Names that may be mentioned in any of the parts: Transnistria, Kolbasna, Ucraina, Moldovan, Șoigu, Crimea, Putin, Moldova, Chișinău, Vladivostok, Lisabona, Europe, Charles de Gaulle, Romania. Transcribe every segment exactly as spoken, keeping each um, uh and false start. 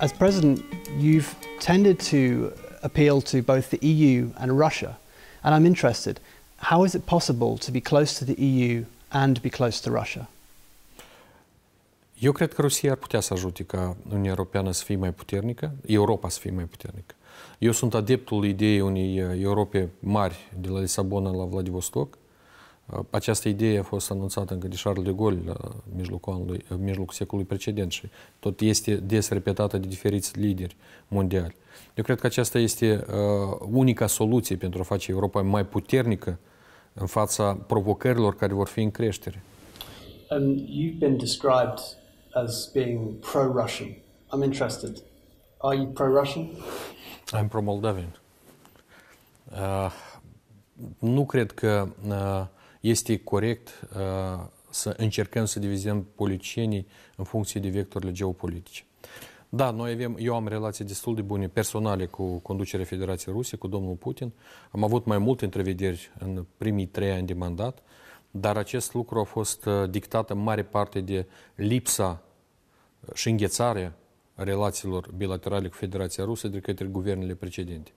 As president, you've tended to appeal to both the E U and Russia, and I'm interested, how is it possible to be close to the E U and be close to Russia? Eu cred că Rusia ar putea să ajute ca Uniunea Europeană să fie mai puternică, Europa să fie mai puternică. Eu sunt adeptul ideii unei Europe mari de la Lisabona la Vladivostok. Această idee a fost anunțată încă de Charles de Gaulle la mijlocul, mijlocul secolului precedent și tot este des repetată de diferiți lideri mondiali. Eu cred că aceasta este uh, unica soluție pentru a face Europa mai puternică în fața provocărilor care vor fi în creștere. Um, you've been described as being pro-Russian. I'm interested. Are you pro-Russian? I'm pro-Moldavian. Uh, nu cred că uh, este corect uh, să încercăm să divizăm politicienii în funcție de vectorile geopolitice. Da, noi avem, eu am relații destul de bune personale cu conducerea Federației Ruse, cu domnul Putin. Am avut mai multe întrevederi în primii trei ani de mandat, dar acest lucru a fost uh, dictat în mare parte de lipsa și înghețarea relațiilor bilaterale cu Federația Rusă de către guvernele precedente.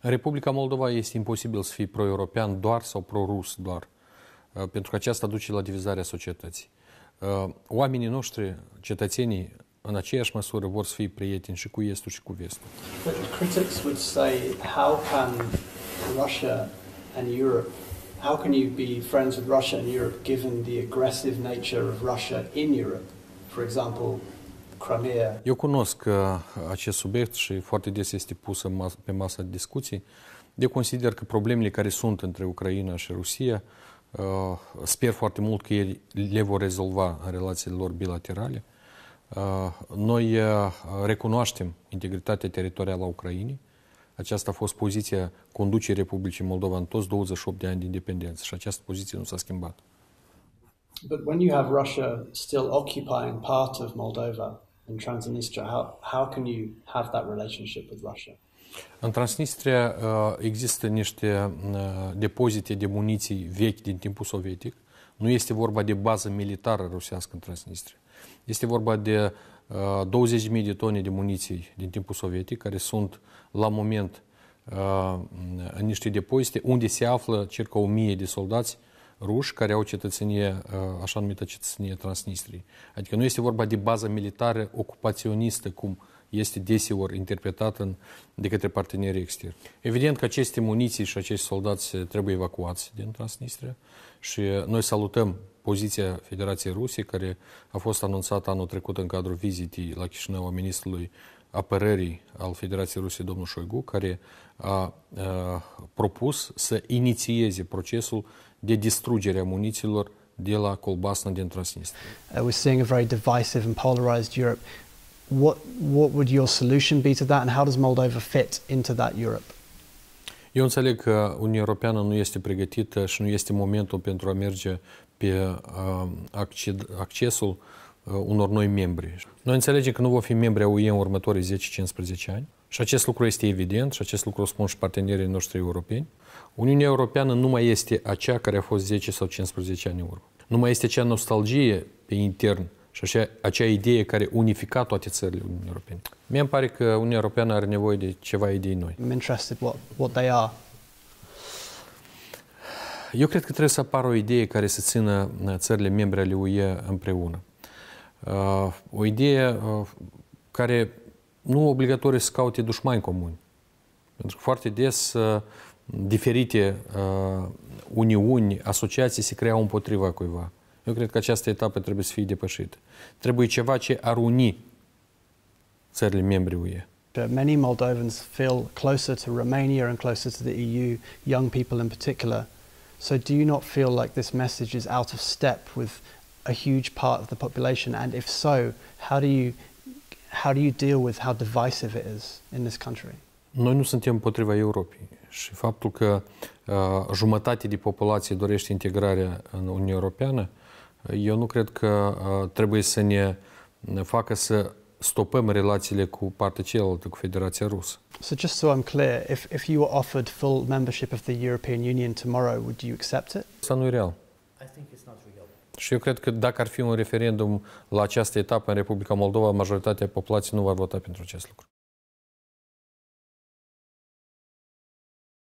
În Republica Moldova este imposibil să fii pro-european doar sau pro-rus doar, pentru că aceasta duce la divizarea societății. Oamenii noștri, cetățenii, în aceeași măsură vor să fie prieteni și cu estul și cu vestul. Critics would say, how can Russia and Europe, how can you be friends with Russia and Europe given the aggressive nature of Russia in Europe? For example, Crimea. Eu cunosc acest subiect și foarte des este pus pe masa de discuții. Eu consider că problemele care sunt între Ucraina și Rusia, Uh, sper foarte mult că ei le vor rezolva în relațiile lor bilaterale. Uh, noi uh, recunoaștem integritatea teritorială a Ucrainei. Aceasta a fost poziția conducerii Republicii Moldova în toți douăzeci și opt de ani de independență și această poziție nu s-a schimbat. But when you have Russia still occupying part of Moldova and Transnistria, how, how can you have that relationship with Russia? În Transnistria există niște depozite de muniții vechi din timpul sovietic. Nu este vorba de bază militară rusească în Transnistria. Este vorba de douăzeci de mii de tone de muniții din timpul sovietic, care sunt la moment în niște depozite, unde se află circa o mie de soldați ruși care au cetățenie, așa numită cetățenie Transnistriei. Adică nu este vorba de bază militară ocupaționistă, cum este deseori interpretat în, de către partenerii externi. Evident că aceste muniții și acești soldați trebuie evacuați din Transnistria și noi salutăm poziția Federației Rusiei, care a fost anunțată anul trecut în cadrul vizitei la Chișinău a ministrului apărării al Federației Rusiei, domnul Șoigu, care a, a propus să inițieze procesul de distrugere a munițiilor de la Kolbasna din Transnistria. Uh, we're seeing a very divisive and polarized Europe. What, what would your solution be to that and how does Moldova fit into that Europe? Eu înțeleg că Uniunea Europeană nu este pregătită și nu este momentul pentru a merge pe uh, accesul uh, unor noi membri. Noi înțelegem că nu vom fi membri a U E în următorii zece cincisprezece ani și acest lucru este evident și acest lucru o spun și partenerii noștri europeni. Uniunea Europeană nu mai este aceea care a fost zece sau cincisprezece ani în urmă. Nu mai este acea nostalgie pe intern și așa, acea idee care unifica toate țările Uniunii Europene. Mie îmi pare că Uniunea Europeană are nevoie de ceva idei noi. I'm interested what, what they are. Eu cred că trebuie să apară o idee care să țină țările membre ale U E împreună. Uh, o idee uh, care nu obligatorie să caute dușmani comuni. Pentru că foarte des uh, diferite uh, uniuni, asociații se creau împotriva cuiva. Eu cred că această etapă trebuie să fie depășită. Trebuie ceva ce ar uni țările membre U E. Many Moldovans feel closer to Romania and closer to the E U, young people in particular. So do you not feel like this message is out of step with a huge part of the population? And if so, how do you how do you deal with how divisive it is in this country? Noi nu suntem împotriva Europei și faptul că uh, jumătate de populație dorește integrarea în Uniunea Europeană, eu nu cred că uh, trebuie să ne facă să stopăm relațiile cu partea cealaltă, cu Federația Rusă. So just so I'm clear, if, if you were offered full membership of the European Union tomorrow, would you accept it? Asta nu e real. I think it's not real. Și eu cred că dacă ar fi un referendum la această etapă în Republica Moldova, majoritatea populației nu va vota pentru acest lucru.